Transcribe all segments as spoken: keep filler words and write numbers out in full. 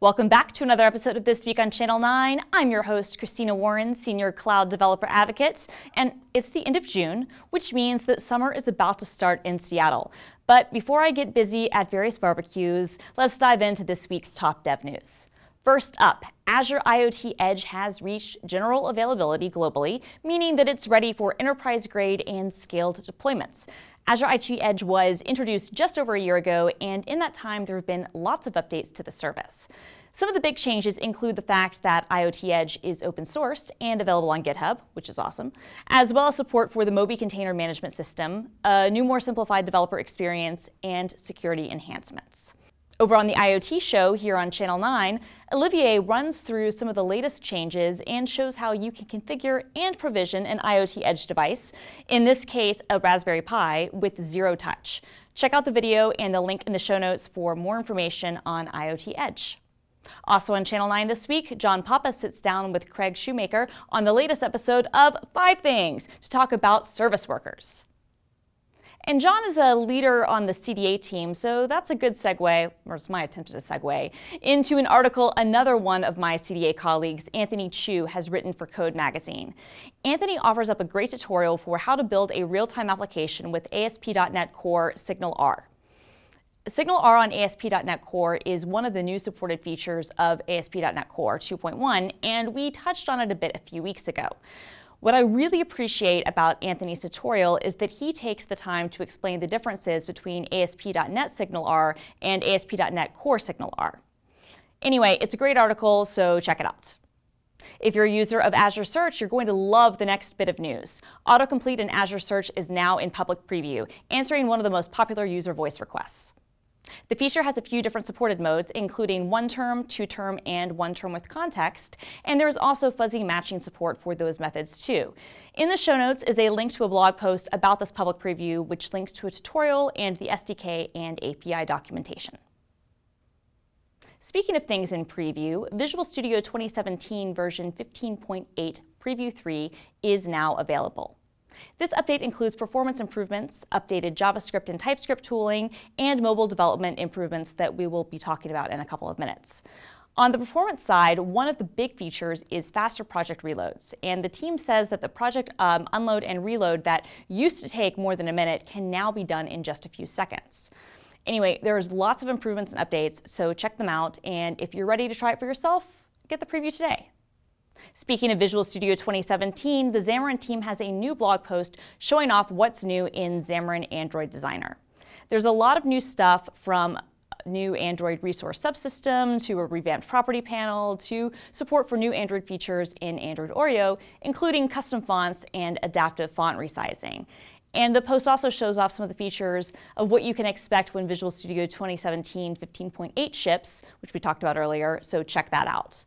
Welcome back to another episode of This Week on Channel nine. I'm your host, Christina Warren, Senior Cloud Developer Advocate, and it's the end of June, which means that summer is about to start in Seattle. But before I get busy at various barbecues, let's dive into this week's top dev news. First up, Azure IoT Edge has reached general availability globally, meaning that it's ready for enterprise-grade and scaled deployments. Azure IoT Edge was introduced just over a year ago, and in that time there have been lots of updates to the service. Some of the big changes include the fact that IoT Edge is open sourced and available on GitHub, which is awesome, as well as support for the Moby container management system, a new, more simplified developer experience, and security enhancements. Over on the IoT show here on Channel nine, Olivier runs through some of the latest changes and shows how you can configure and provision an IoT Edge device, in this case a Raspberry Pi, with zero touch. Check out the video and the link in the show notes for more information on IoT Edge. Also on Channel nine this week, John Papa sits down with Craig Shoemaker on the latest episode of Five Things to talk about service workers. And John is a leader on the C D A team, so that's a good segue, or it's my attempt at a segue, into an article another one of my C D A colleagues, Anthony Chu, has written for Code Magazine. Anthony offers up a great tutorial for how to build a real-time application with A S P dot net Core SignalR. SignalR on A S P dot net Core is one of the new supported features of A S P dot net Core two point one, and we touched on it a bit a few weeks ago. What I really appreciate about Anthony's tutorial is that he takes the time to explain the differences between A S P dot net SignalR and A S P dot net Core SignalR. Anyway, it's a great article, so check it out. If you're a user of Azure Search, you're going to love the next bit of news. Autocomplete in Azure Search is now in public preview, answering one of the most popular user voice requests. The feature has a few different supported modes, including one-term, two-term, and one-term with context, and there is also fuzzy matching support for those methods too. In the show notes is a link to a blog post about this public preview, which links to a tutorial and the S D K and A P I documentation. Speaking of things in preview, Visual Studio twenty seventeen version fifteen point eight Preview three is now available. This update includes performance improvements, updated JavaScript and TypeScript tooling, and mobile development improvements that we will be talking about in a couple of minutes. On the performance side, one of the big features is faster project reloads, and the team says that the project um, unload and reload that used to take more than a minute can now be done in just a few seconds. Anyway, there's lots of improvements and updates, so check them out, and if you're ready to try it for yourself, get the preview today. Speaking of Visual Studio twenty seventeen, the Xamarin team has a new blog post showing off what's new in Xamarin Android Designer. There's a lot of new stuff, from new Android resource subsystem to a revamped property panel to support for new Android features in Android Oreo, including custom fonts and adaptive font resizing. And the post also shows off some of the features of what you can expect when Visual Studio twenty seventeen fifteen point eight ships, which we talked about earlier, so check that out.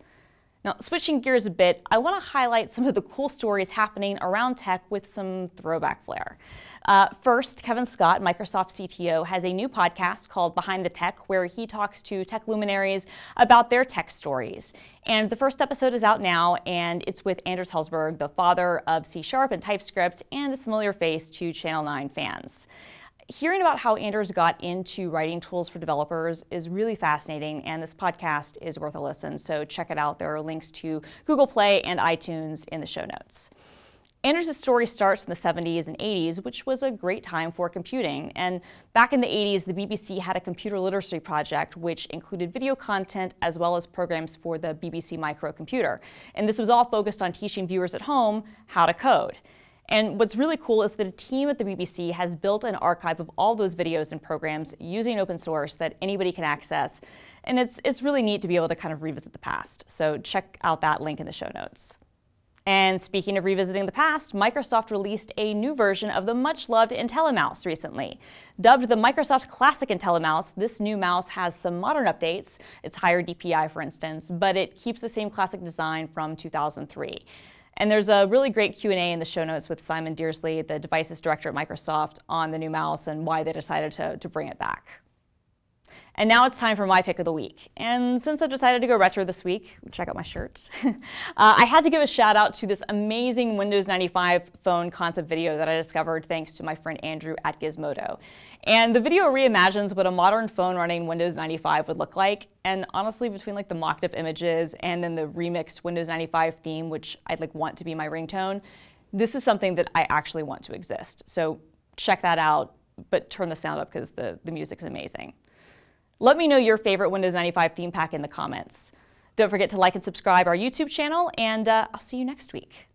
Now, switching gears a bit, I want to highlight some of the cool stories happening around tech with some throwback flair. Uh, first, Kevin Scott, Microsoft C T O, has a new podcast called Behind the Tech, where he talks to tech luminaries about their tech stories. And the first episode is out now, and it's with Anders Hejlsberg, the father of C sharp and TypeScript, and a familiar face to Channel nine fans. Hearing about how Anders got into writing tools for developers is really fascinating, and this podcast is worth a listen, so check it out. There are links to Google Play and iTunes in the show notes. Anders' story starts in the seventies and eighties, which was a great time for computing. And back in the eighties, the B B C had a computer literacy project, which included video content as well as programs for the B B C microcomputer. And this was all focused on teaching viewers at home how to code. And what's really cool is that a team at the B B C has built an archive of all those videos and programs using open source that anybody can access. And it's, it's really neat to be able to kind of revisit the past. So check out that link in the show notes. And speaking of revisiting the past, Microsoft released a new version of the much-loved IntelliMouse recently. Dubbed the Microsoft Classic IntelliMouse, this new mouse has some modern updates. It's higher D P I, for instance, but it keeps the same classic design from two thousand three. And there's a really great Q and A in the show notes with Simon Dearsley, the devices director at Microsoft, on the new mouse and why they decided to, to bring it back. And now it's time for my pick of the week. And since I've decided to go retro this week, check out my shirt, uh, I had to give a shout out to this amazing Windows ninety-five phone concept video that I discovered thanks to my friend Andrew at Gizmodo. And the video reimagines what a modern phone running Windows ninety-five would look like. And honestly, between like the mocked up images and then the remixed Windows ninety-five theme, which I'd like want to be my ringtone, this is something that I actually want to exist. So check that out, but turn the sound up because the, the music's amazing. Let me know your favorite Windows ninety-five theme pack in the comments. Don't forget to like and subscribe our YouTube channel, and uh, I'll see you next week.